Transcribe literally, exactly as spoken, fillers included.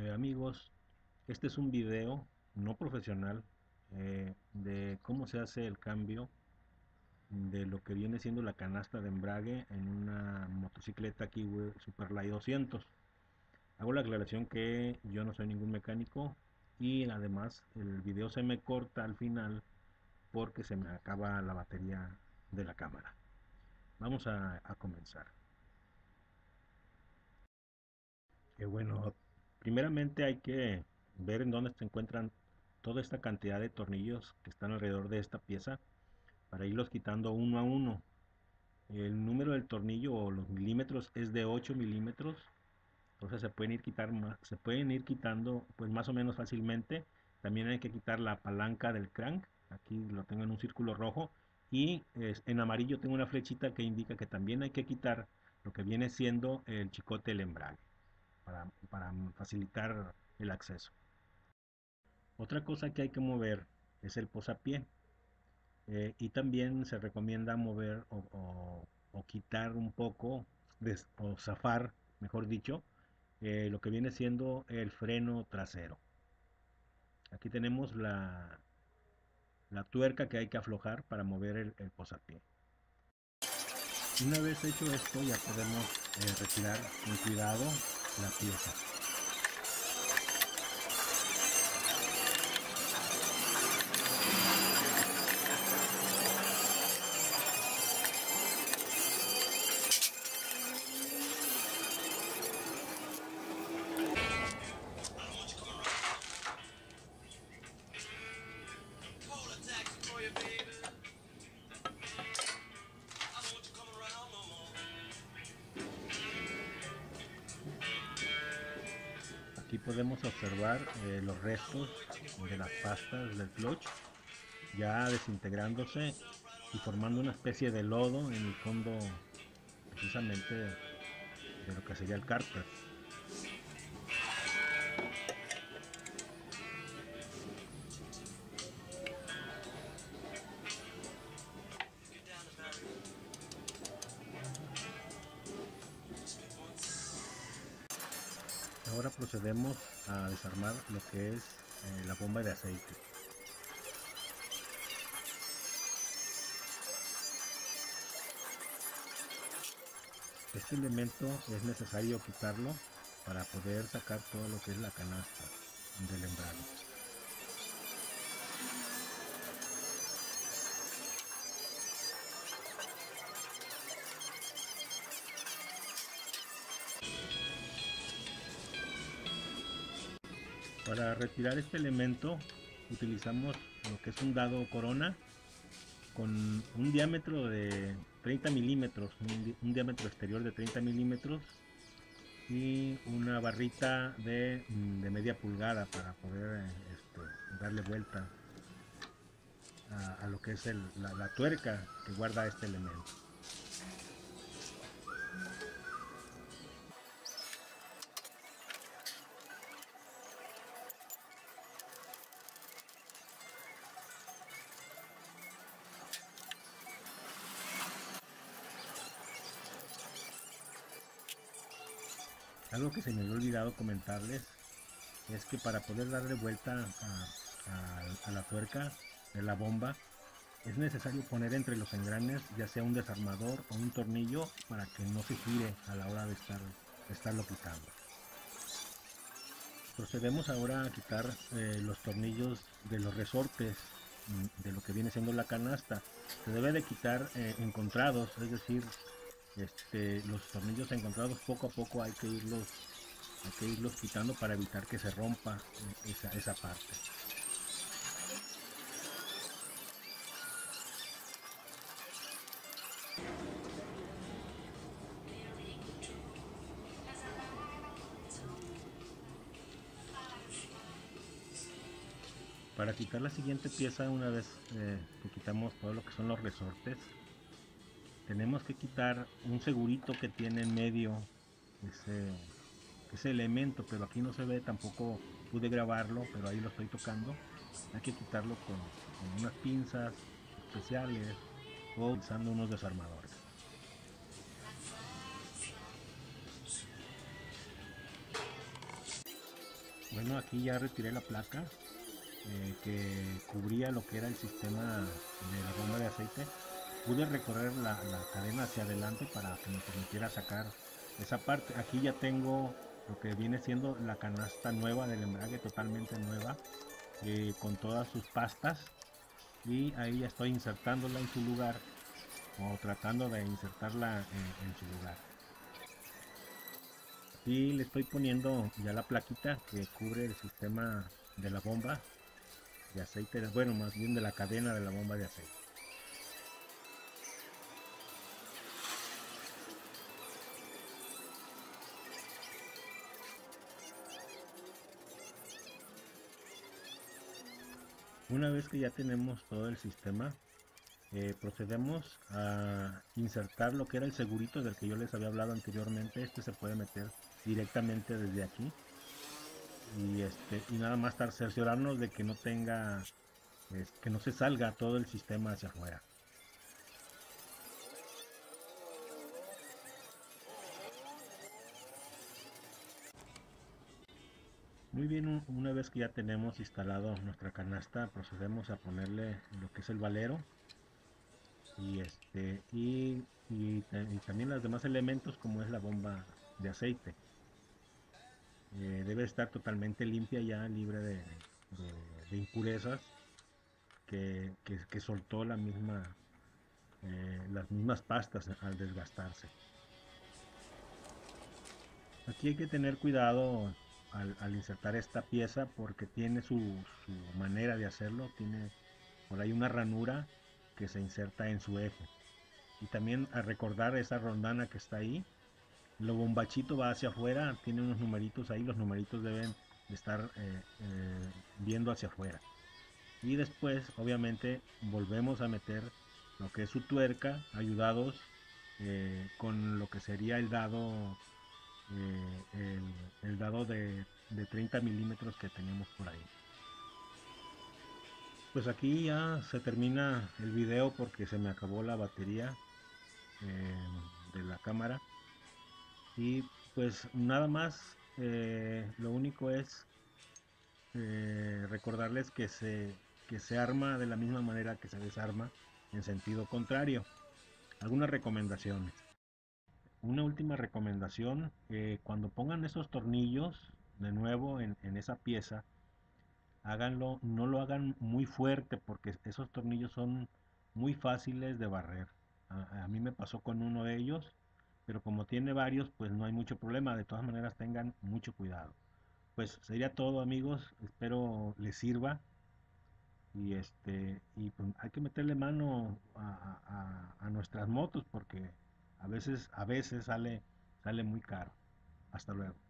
Eh, amigos, este es un video no profesional eh, de cómo se hace el cambio de lo que viene siendo la canasta de embrague en una motocicleta Keeway Superlight doscientos. Hago la aclaración que yo no soy ningún mecánico y además el video se me corta al final porque se me acaba la batería de la cámara. Vamos a, a comenzar. Eh, bueno, primeramente hay que ver en dónde se encuentran toda esta cantidad de tornillos que están alrededor de esta pieza para irlos quitando uno a uno. El número del tornillo o los milímetros es de ocho milímetros, entonces se pueden ir quitar más, se pueden ir quitando pues más o menos fácilmente. También hay que quitar la palanca del crank, aquí lo tengo en un círculo rojo y es, en amarillo tengo una flechita que indica que también hay que quitar lo que viene siendo el chicote del embrague para, para facilitar el acceso. Otra cosa que hay que mover es el posapié. Eh, y también se recomienda mover o, o, o quitar un poco, des, o zafar, mejor dicho, eh, lo que viene siendo el freno trasero. Aquí tenemos la, la tuerca que hay que aflojar para mover el, el posapié. Una vez hecho esto ya podemos eh, retirar con cuidado la pieza. Aquí podemos observar eh, los restos de las pastas del clutch ya desintegrándose y formando una especie de lodo en el fondo precisamente de lo que sería el cárter. Ahora procedemos a desarmar lo que es eh, la bomba de aceite. Este elemento es necesario quitarlo para poder sacar todo lo que es la canasta del embrague. Para retirar este elemento utilizamos lo que es un dado corona con un diámetro de treinta milímetros, un, di un diámetro exterior de treinta milímetros y una barrita de, de media pulgada para poder este, darle vuelta a, a lo que es el, la, la tuerca que guarda este elemento. Algo que se me había olvidado comentarles es que para poder darle vuelta a, a, a la tuerca de la bomba es necesario poner entre los engranes ya sea un desarmador o un tornillo para que no se gire a la hora de, estar, de estarlo quitando. Procedemos ahora a quitar eh, los tornillos de los resortes de lo que viene siendo la canasta. Se debe de quitar eh, encontrados, es decir, Este, los tornillos encontrados poco a poco hay que irlos hay que irlos quitando para evitar que se rompa esa, esa parte. Para quitar la siguiente pieza, una vez eh, que quitamos todo lo que son los resortes, tenemos que quitar un segurito que tiene en medio ese, ese elemento, pero aquí no se ve, tampoco pude grabarlo, pero ahí lo estoy tocando. Hay que quitarlo con, con unas pinzas especiales o usando unos desarmadores. Bueno, aquí ya retiré la placa eh, que cubría lo que era el sistema de la bomba de aceite. Pude recorrer la, la cadena hacia adelante para que me permitiera sacar esa parte. Aquí ya tengo lo que viene siendo la canasta nueva del embrague, totalmente nueva, eh, con todas sus pastas, y ahí ya estoy insertándola en su lugar o tratando de insertarla en, en su lugar. Aquí le estoy poniendo ya la plaquita que cubre el sistema de la bomba de aceite, bueno, más bien de la cadena de la bomba de aceite. Una vez que ya tenemos todo el sistema, eh, procedemos a insertar lo que era el segurito del que yo les había hablado anteriormente. Este se puede meter directamente desde aquí y este y nada más cerciorarnos de que no tenga, es, que no se salga todo el sistema hacia afuera. Muy bien, una vez que ya tenemos instalado nuestra canasta, procedemos a ponerle lo que es el valero y este y, y, y también los demás elementos, como es la bomba de aceite. Eh, debe estar totalmente limpia ya, libre de, de, de impurezas que, que, que soltó la misma eh, las mismas pastas al desgastarse. Aquí hay que tener cuidado Al, al insertar esta pieza, porque tiene su, su manera de hacerlo. Tiene por ahí una ranura que se inserta en su eje, y también a recordar esa rondana que está ahí. Lo bombachito va hacia afuera, tiene unos numeritos ahí, los numeritos deben estar eh, eh, viendo hacia afuera. Y después obviamente volvemos a meter lo que es su tuerca, ayudados eh, con lo que sería el dado Eh, el, el dado de, de treinta milímetros que tenemos por ahí. Pues aquí ya se termina el video porque se me acabó la batería eh, de la cámara, y pues nada más. Eh, lo único es eh, recordarles que se, que se arma de la misma manera que se desarma, en sentido contrario. Algunas recomendaciones. Una última recomendación: eh, cuando pongan esos tornillos de nuevo en, en esa pieza, háganlo, no lo hagan muy fuerte, porque esos tornillos son muy fáciles de barrer. A, a mí me pasó con uno de ellos, pero como tiene varios, pues no hay mucho problema. De todas maneras, tengan mucho cuidado. Pues sería todo, amigos, espero les sirva, y este y pues hay que meterle mano a, a, a nuestras motos, porque A veces, a veces sale, sale muy caro. Hasta luego.